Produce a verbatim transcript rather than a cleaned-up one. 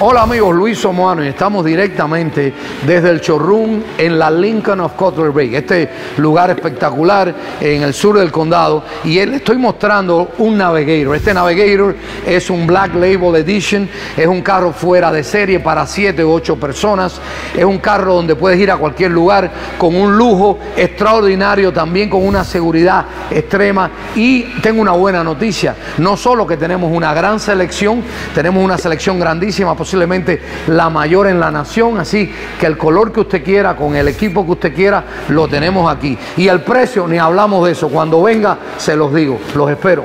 Hola amigos, Luis Somoano, y estamos directamente desde el Chorrum en la Lincoln of Cotter Bay, este lugar espectacular en el sur del condado, y le estoy mostrando un Navigator. Este Navigator es un Black Label Edition, es un carro fuera de serie para siete u ocho personas, es un carro donde puedes ir a cualquier lugar con un lujo extraordinario, también con una seguridad extrema. Y tengo una buena noticia, no solo que tenemos una gran selección, tenemos una selección grandísima, posiblemente la mayor en la nación, así que el color que usted quiera, con el equipo que usted quiera, lo tenemos aquí. Y el precio, ni hablamos de eso, cuando venga se los digo, los espero.